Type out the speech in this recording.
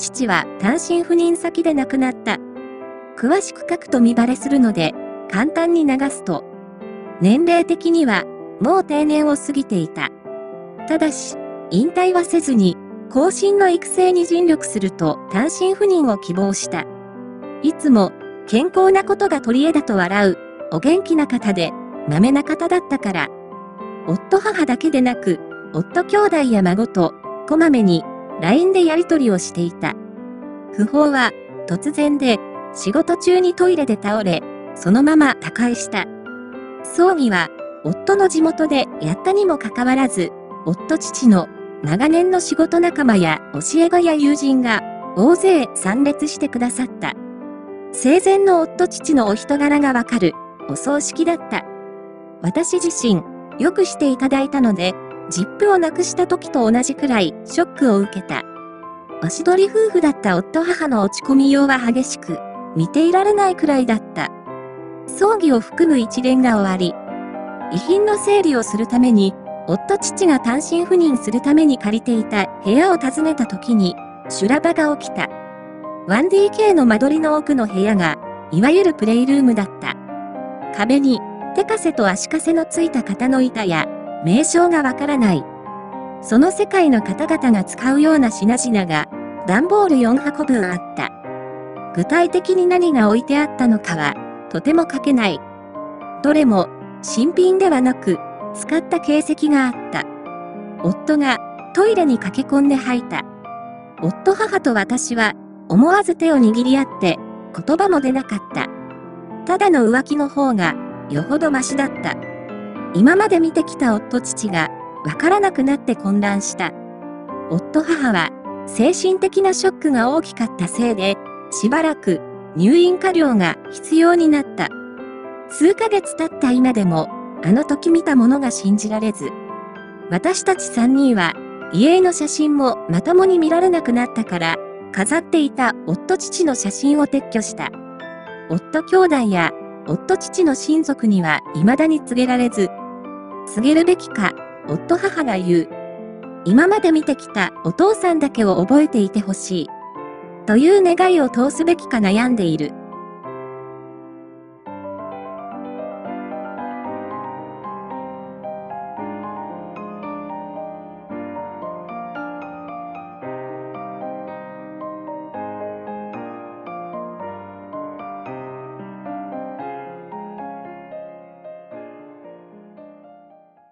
父は単身赴任先で亡くなった。詳しく書くと見バレするので、簡単に流すと、年齢的には、もう定年を過ぎていた。ただし、引退はせずに、後進の育成に尽力すると単身赴任を希望した。いつも、健康なことが取り柄だと笑う、お元気な方で、まめな方だったから、夫母だけでなく、夫兄弟や孫と、こまめに、LINE でやり取りをしていた。訃報は、突然で、仕事中にトイレで倒れ、そのまま他界した。葬儀は、夫の地元でやったにもかかわらず、夫父の長年の仕事仲間や教え子や友人が大勢参列してくださった。生前の夫父のお人柄がわかるお葬式だった。私自身、よくしていただいたので、ジップをなくした時と同じくらいショックを受けた。おしどり夫婦だった夫母の落ち込みようは激しく、見ていられないくらいだった。葬儀を含む一連が終わり、遺品の整理をするために、夫父が単身赴任するために借りていた部屋を訪ねた時に、修羅場が起きた。1DK の間取りの奥の部屋が、いわゆるプレイルームだった。壁に、手枷と足枷のついた型の板や、名称がわからない。その世界の方々が使うような品々が、段ボール4箱分あった。具体的に何が置いてあったのかは、とても書けない。どれも、新品ではなく、使った形跡があった。夫がトイレに駆け込んで吐いた。夫母と私は思わず手を握り合って言葉も出なかった。ただの浮気の方がよほどマシだった。今まで見てきた夫父がわからなくなって混乱した。夫母は精神的なショックが大きかったせいでしばらく入院科料が必要になった。数ヶ月経った今でもあの時見たものが信じられず。私たち三人は、遺影の写真もまともに見られなくなったから、飾っていた夫父の写真を撤去した。夫兄弟や夫父の親族には未だに告げられず、告げるべきか、夫母が言う。今まで見てきたお父さんだけを覚えていてほしい。という願いを通すべきか悩んでいる。